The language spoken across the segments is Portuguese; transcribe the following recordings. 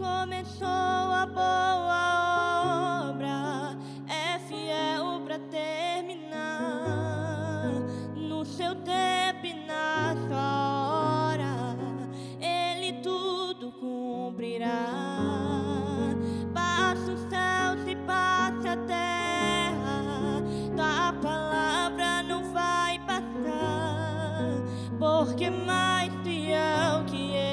começou a boa obra, é fiel pra terminar. No seu tempo e na sua hora, Ele tudo cumprirá. Passa os céus e passa a terra, Tua palavra não vai passar, porque mais fiel que Ele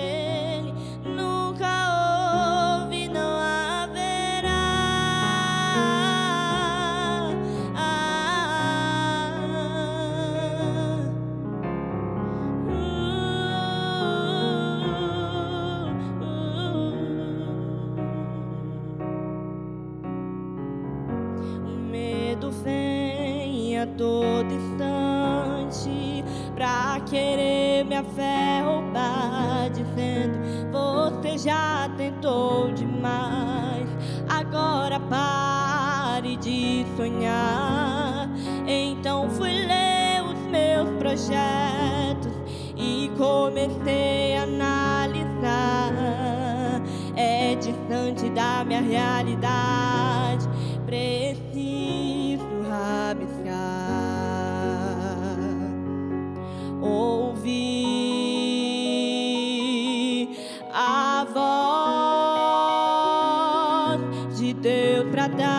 vem a todo instante pra querer minha fé roubar, dizendo: você já tentou demais, agora pare de sonhar. Então fui ler os meus projetos e comecei a analisar. É distante da minha realidade, preciso rabiscar. Ouvi a voz de Deus pra dar,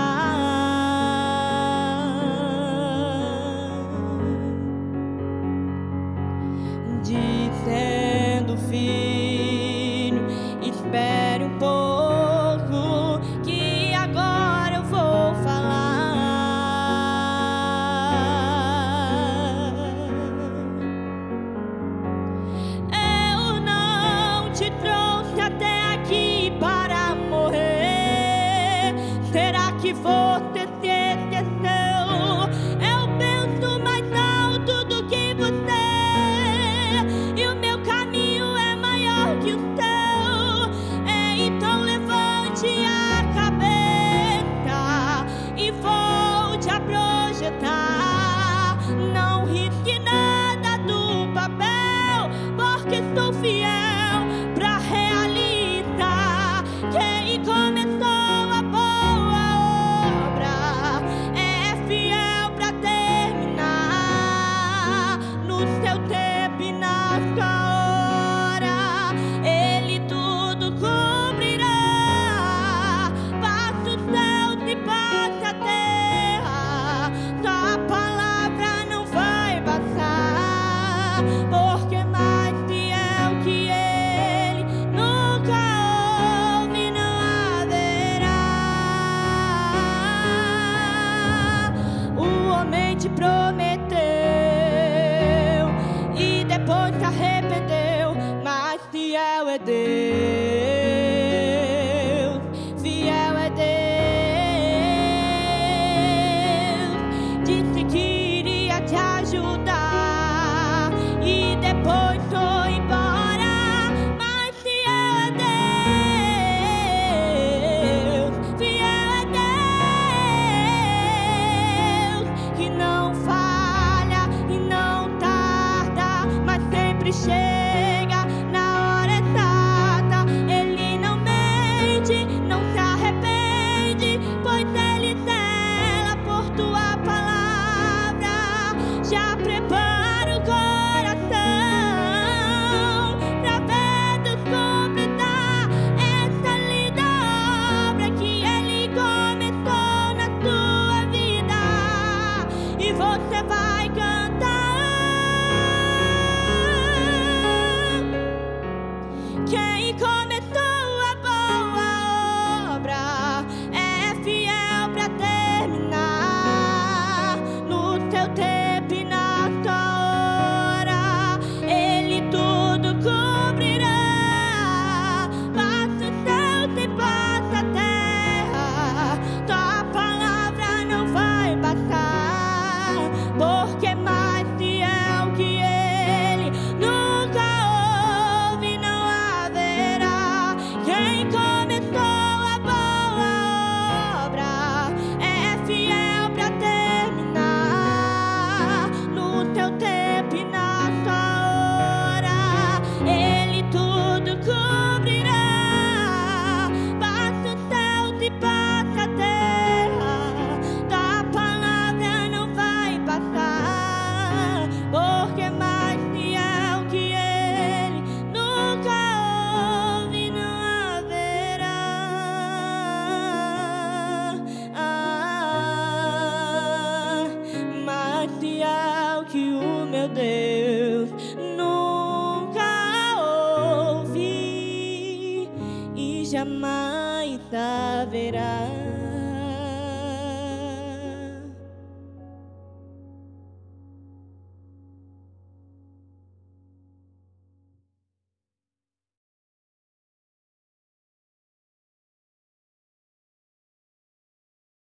dizendo: filho, espere um pouco, que agora eu vou falar. Eu não te trouxe até aqui para morrer. Será que você se esqueceu? Eu penso mais alto do que você, e o meu caminho é maior que o teu. Então levante a cabeça e volte a projetar. Não risque nada do papel, porque estou fiel pra realizar. Quem começou a boa obra é fiel pra terminar. No seu tempo e na sua hora, Ele tudo te prometeu e depois se arrependeu, mas fiel é Deus, fiel é Deus. Disse que iria te ajudar e depois foi embora, mas fiel é Deus, fiel é Deus, que não chega na hora exata. jamais haverá.